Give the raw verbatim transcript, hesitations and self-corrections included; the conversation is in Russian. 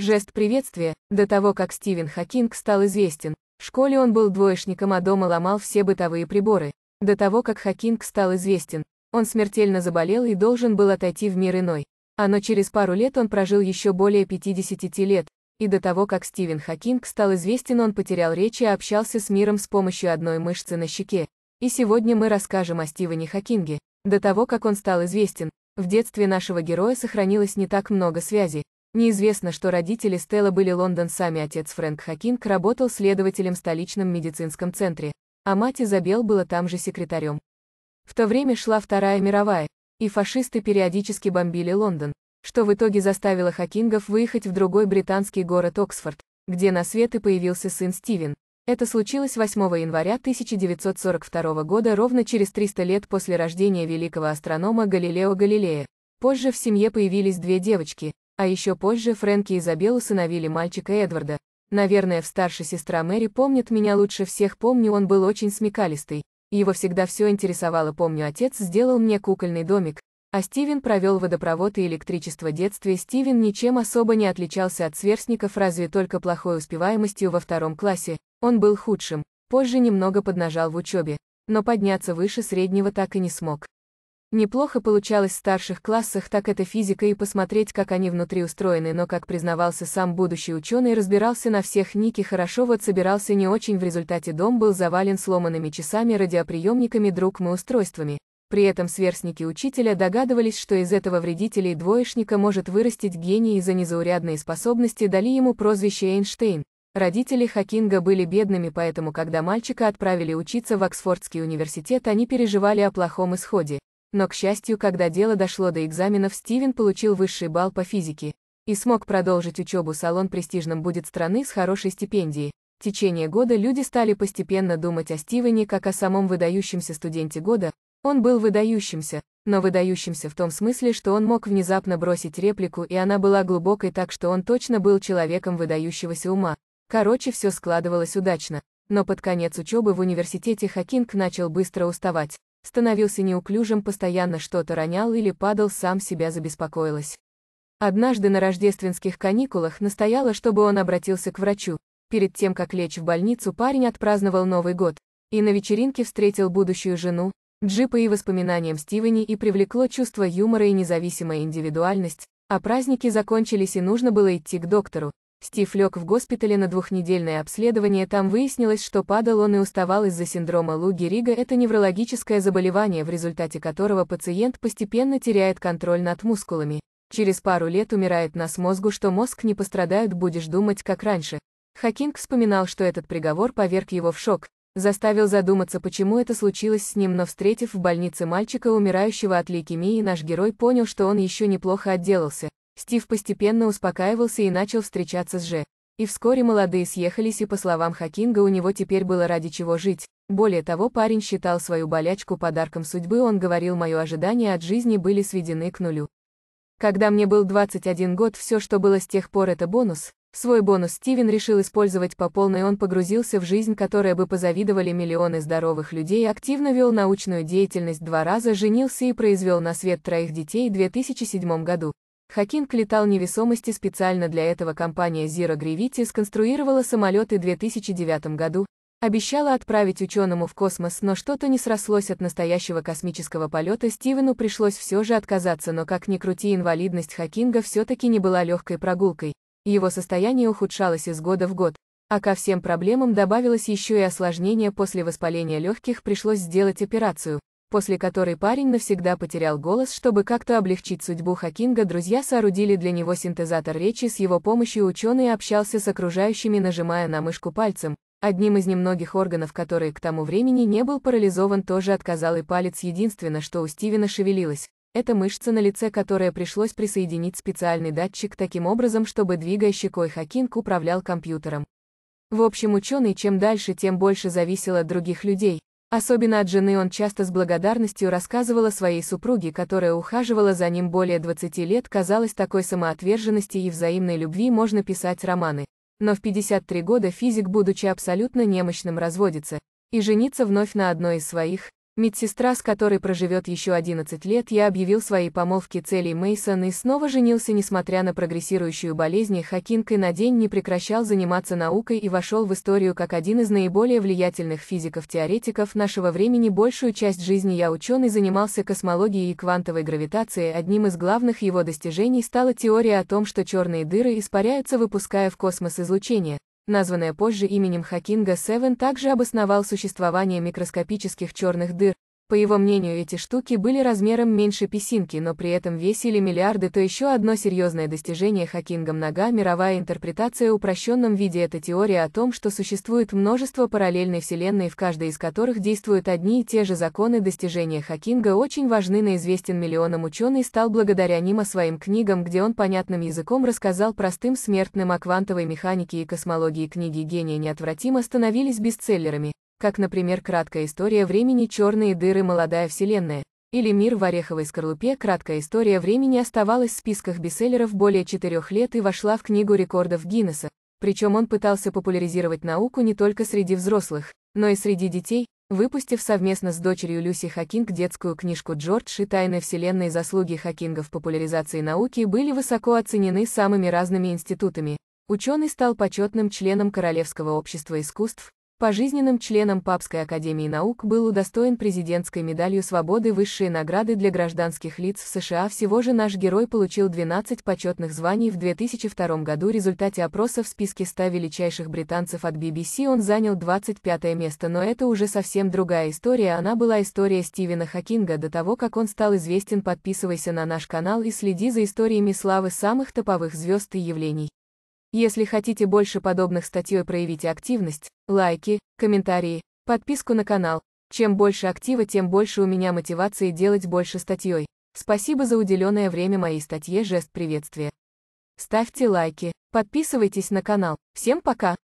Жест приветствия. До того, как Стивен Хокинг стал известен, в школе он был двоечником, а дома ломал все бытовые приборы. До того, как Хокинг стал известен, он смертельно заболел и должен был отойти в мир иной. А но через пару лет он прожил еще более пятидесяти лет, и до того, как Стивен Хокинг стал известен, он потерял речь и общался с миром с помощью одной мышцы на щеке. И сегодня мы расскажем о Стивене Хокинге. До того, как он стал известен, в детстве нашего героя сохранилось не так много связей. Неизвестно, что родители Стелла были лондонцами, отец Фрэнк Хокинг работал следователем в столичном медицинском центре, а мать Изабелл была там же секретарем. В то время шла Вторая мировая, и фашисты периодически бомбили Лондон, что в итоге заставило Хокингов выехать в другой британский город Оксфорд, где на свет и появился сын Стивен. Это случилось восьмого января тысяча девятьсот сорок второго года, ровно через триста лет после рождения великого астронома Галилео Галилея. Позже в семье появились две девочки, а еще позже Фрэнк и Изабелл усыновили мальчика Эдварда. Наверное, в старшей сестра Мэри помнит меня лучше всех, помню, он был очень смекалистый. Его всегда все интересовало, помню, отец сделал мне кукольный домик, а Стивен провел водопровод и электричество. В детстве Стивен ничем особо не отличался от сверстников, разве только плохой успеваемостью во втором классе, он был худшим, позже немного поднажал в учебе, но подняться выше среднего так и не смог. Неплохо получалось в старших классах, так это физика и посмотреть, как они внутри устроены, но, как признавался сам будущий ученый, разбирался на всех ники, хорошо вот собирался не очень, в результате дом был завален сломанными часами, радиоприемниками, друком и устройствами. При этом сверстники учителя догадывались, что из этого вредителя и двоечника может вырастить гений, из-за незаурядной способности дали ему прозвище Эйнштейн. Родители Хокинга были бедными, поэтому когда мальчика отправили учиться в Оксфордский университет, они переживали о плохом исходе. Но, к счастью, когда дело дошло до экзаменов, Стивен получил высший балл по физике и смог продолжить учебу. Салон престижным будет страны с хорошей стипендией. В течение года люди стали постепенно думать о Стивене как о самом выдающемся студенте года. Он был выдающимся, но выдающимся в том смысле, что он мог внезапно бросить реплику, и она была глубокой, так что он точно был человеком выдающегося ума. Короче, все складывалось удачно. Но под конец учебы в университете Хокинг начал быстро уставать. Становился неуклюжим, постоянно что-то ронял или падал, сам себя забеспокоилась. Однажды на рождественских каникулах настояла, чтобы он обратился к врачу. Перед тем, как лечь в больницу, парень отпраздновал Новый год и на вечеринке встретил будущую жену. Джипа и воспоминаниям Стивене и привлекло чувство юмора и независимая индивидуальность, а праздники закончились и нужно было идти к доктору. Стив лег в госпитале на двухнедельное обследование, там выяснилось, что падал он и уставал из-за синдрома Лу Гирига, это неврологическое заболевание, в результате которого пациент постепенно теряет контроль над мускулами. Через пару лет умирает на смозгу, что мозг не пострадает, будешь думать как раньше. Хокинг вспоминал, что этот приговор поверг его в шок, заставил задуматься, почему это случилось с ним, но, встретив в больнице мальчика, умирающего от лейкемии, наш герой понял, что он еще неплохо отделался. Стив постепенно успокаивался и начал встречаться с Ж. И вскоре молодые съехались, и по словам Хокинга, у него теперь было ради чего жить. Более того, парень считал свою болячку подарком судьбы, он говорил: «Моё ожидания от жизни были сведены к нулю. Когда мне был двадцать один год, все, что было с тех пор, это бонус». Свой бонус Стивен решил использовать по полной, он погрузился в жизнь, которой бы позавидовали миллионы здоровых людей, активно вел научную деятельность, два раза женился и произвел на свет троих детей в две тысячи седьмом году. Хокинг летал невесомости, специально для этого компания Zero Gravity сконструировала самолеты в две тысячи девятом году, обещала отправить ученому в космос, но что-то не срослось, от настоящего космического полета Стивену пришлось все же отказаться, но как ни крути, инвалидность Хокинга все-таки не была легкой прогулкой, его состояние ухудшалось из года в год, а ко всем проблемам добавилось еще и осложнение, после воспаления легких пришлось сделать операцию, после которой парень навсегда потерял голос. Чтобы как-то облегчить судьбу Хокинга, друзья соорудили для него синтезатор речи, с его помощью ученый общался с окружающими, нажимая на мышку пальцем. Одним из немногих органов, который к тому времени не был парализован, тоже отказал и палец. Единственное, что у Стивена шевелилось, это мышца на лице, которой пришлось присоединить специальный датчик таким образом, чтобы, двигая щекой, Хокинг управлял компьютером. В общем, ученый чем дальше, тем больше зависел от других людей. Особенно от жены, он часто с благодарностью рассказывал о своей супруге, которая ухаживала за ним более двадцати лет, казалось, такой самоотверженности и взаимной любви можно писать романы. Но в пятьдесят три года физик, будучи абсолютно немощным, разводится и женится вновь на одной из своих, Медсестра, с которой проживет еще одиннадцать лет, я объявил своей помолвке Целей Мейсон и снова женился, несмотря на прогрессирующую болезнь. Хокинг и на день не прекращал заниматься наукой и вошел в историю как один из наиболее влиятельных физиков-теоретиков нашего времени. Большую часть жизни я, ученый, занимался космологией и квантовой гравитацией. Одним из главных его достижений стала теория о том, что черные дыры испаряются, выпуская в космос излучение, названное позже именем Хокинга. Севен также обосновал существование микроскопических черных дыр. По его мнению, эти штуки были размером меньше песинки, но при этом весили миллиарды. То еще одно серьезное достижение Хокингом нога мировая интерпретация в упрощенном виде. Это теория о том, что существует множество параллельной вселенной, в каждой из которых действуют одни и те же законы. Достижения Хокинга очень важны, но известен миллионам. Ученый стал благодаря ним и своим книгам, где он понятным языком рассказал простым смертным о квантовой механике и космологии. Книги гения неотвратимо становились бестселлерами, как, например, «Краткая история времени», «Черные дыры», «Молодая вселенная» или «Мир в ореховой скорлупе». «Краткая история времени» оставалась в списках бестселлеров более четырех лет и вошла в Книгу рекордов Гиннесса. Причем он пытался популяризировать науку не только среди взрослых, но и среди детей, выпустив совместно с дочерью Люси Хокинг детскую книжку «Джордж» и «Тайны вселенной». Заслуги Хокинга в популяризации науки были высоко оценены самыми разными институтами. Ученый стал почетным членом Королевского общества искусств, пожизненным членом Папской академии наук, был удостоен президентской медалью свободы, высшей награды для гражданских лиц в США. Всего же наш герой получил двенадцать почетных званий в две тысячи втором году. В результате опроса в списке ста величайших британцев от би би си он занял двадцать пятое место, но это уже совсем другая история. Она была история Стивена Хокинга до того, как он стал известен. Подписывайся на наш канал и следи за историями славы самых топовых звезд и явлений. Если хотите больше подобных статей, проявите активность, лайки, комментарии, подписку на канал. Чем больше актива, тем больше у меня мотивации делать больше статей. Спасибо за уделенное время моей статье. Жест приветствия. Ставьте лайки, подписывайтесь на канал. Всем пока!